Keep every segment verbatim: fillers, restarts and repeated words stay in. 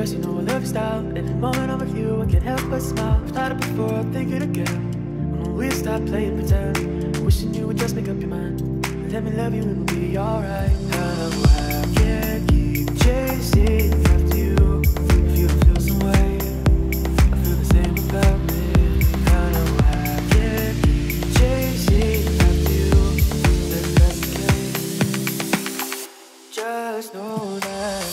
dress, you know I love your style. And the moment I'm with you, I can't help but smile. I've thought it before, I'll think it again. When we stop playing pretend, wishing you would just make up your mind. Let me love you and we'll be alright. How I can't keep chasing after you. If you feel some way, I feel the same about me. How I can't keep chasing after you. If that's the case, just know that.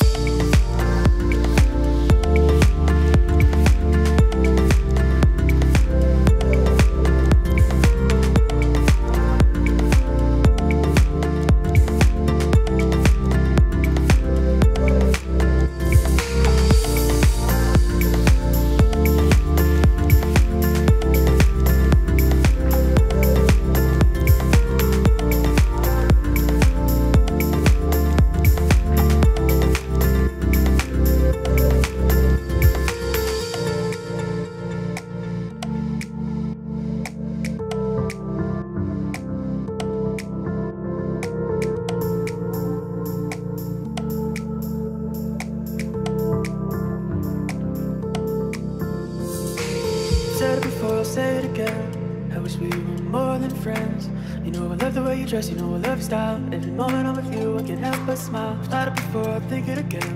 You know I love your style. Every moment I'm with you, I can't help but smile. I've thought it before, I'll think it again.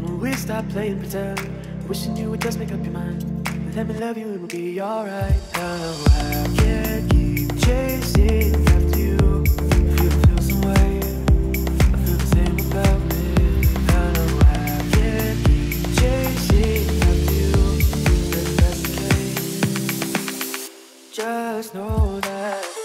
When we stop playing pretend, wishing you would just make up your mind. Let me love you and we'll be alright. Now I can't keep chasing after you. If you feel some way, I feel the same about me. Now I can't keep chasing after you. If that's the case, just know that.